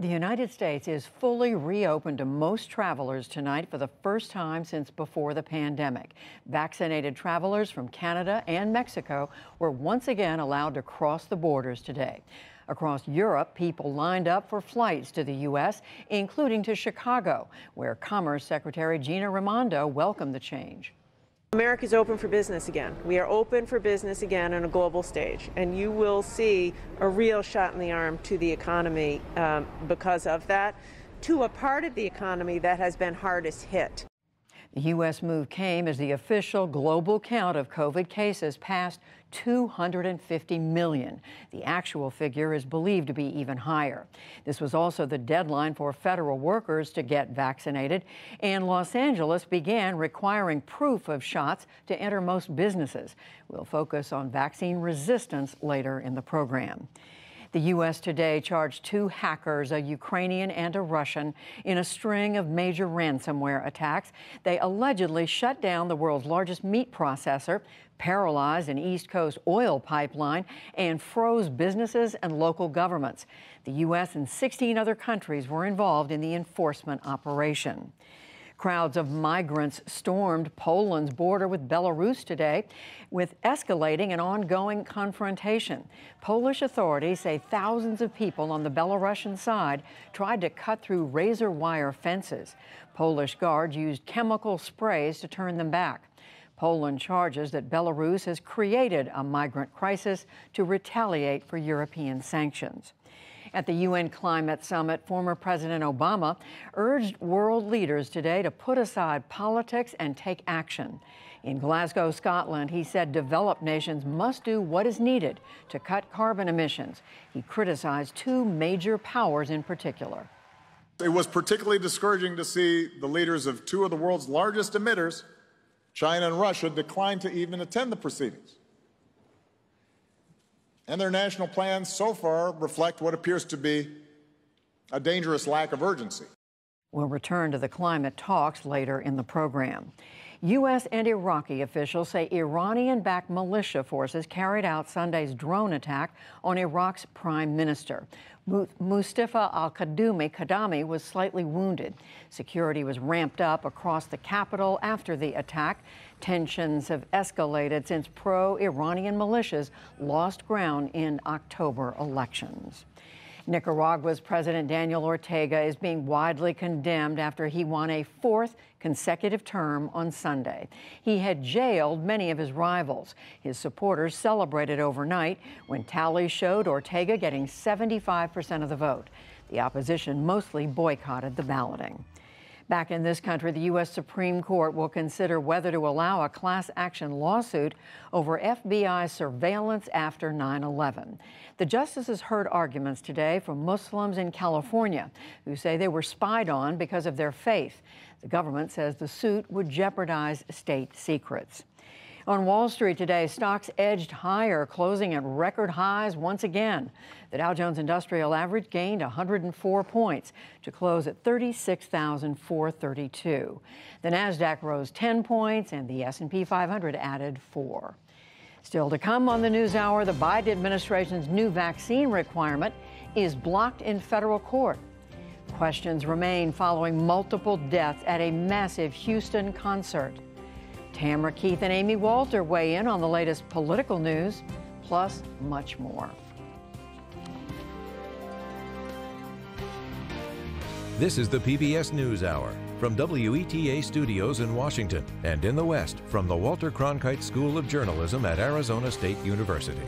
The United States is fully reopened to most travelers tonight for the first time since before the pandemic. Vaccinated travelers from Canada and Mexico were once again allowed to cross the borders today. Across Europe, people lined up for flights to the U.S., including to Chicago, where Commerce Secretary Gina Raimondo welcomed the change. America is open for business again. We are open for business again on a global stage, and you will see a real shot in the arm to the economy because of that, to a part of the economy that has been hardest hit. The U.S. move came as the official global count of COVID cases passed 250 million. The actual figure is believed to be even higher. This was also the deadline for federal workers to get vaccinated, and Los Angeles began requiring proof of shots to enter most businesses. We'll focus on vaccine resistance later in the program. The U.S. today charged two hackers, a Ukrainian and a Russian, in a string of major ransomware attacks. They allegedly shut down the world's largest meat processor, paralyzed an East Coast oil pipeline, and froze businesses and local governments. The U.S. and 16 other countries were involved in the enforcement operation. Crowds of migrants stormed Poland's border with Belarus today, with escalating and ongoing confrontation. Polish authorities say thousands of people on the Belarusian side tried to cut through razor wire fences. Polish guards used chemical sprays to turn them back. Poland charges that Belarus has created a migrant crisis to retaliate for European sanctions. At the UN Climate Summit, former President Obama urged world leaders today to put aside politics and take action. In Glasgow, Scotland, he said developed nations must do what is needed to cut carbon emissions. He criticized two major powers in particular. It was particularly discouraging to see the leaders of two of the world's largest emitters, China and Russia, decline to even attend the proceedings. And their national plans so far reflect what appears to be a dangerous lack of urgency. We'll return to the climate talks later in the program. U.S. and Iraqi officials say Iranian-backed militia forces carried out Sunday's drone attack on Iraq's prime minister. Mustafa al-Kadhimi was slightly wounded. Security was ramped up across the capital after the attack. Tensions have escalated since pro-Iranian militias lost ground in October elections. Nicaragua's President Daniel Ortega is being widely condemned after he won a fourth consecutive term on Sunday. He had jailed many of his rivals. His supporters celebrated overnight when tallies showed Ortega getting 75% of the vote. The opposition mostly boycotted the balloting. Back in this country, the U.S. Supreme Court will consider whether to allow a class action lawsuit over FBI surveillance after 9/11. The justices heard arguments today from Muslims in California who say they were spied on because of their faith. The government says the suit would jeopardize state secrets. On Wall Street today, stocks edged higher, closing at record highs once again. The Dow Jones Industrial Average gained 104 points to close at 36,432. The Nasdaq rose 10 points, and the S&P 500 added 4. Still to come on the NewsHour, the Biden administration's new vaccine requirement is blocked in federal court. Questions remain following multiple deaths at a massive Houston concert. Tamara Keith and Amy Walter weigh in on the latest political news, plus much more. This is the PBS NewsHour from WETA Studios in Washington and in the West from the Walter Cronkite School of Journalism at Arizona State University.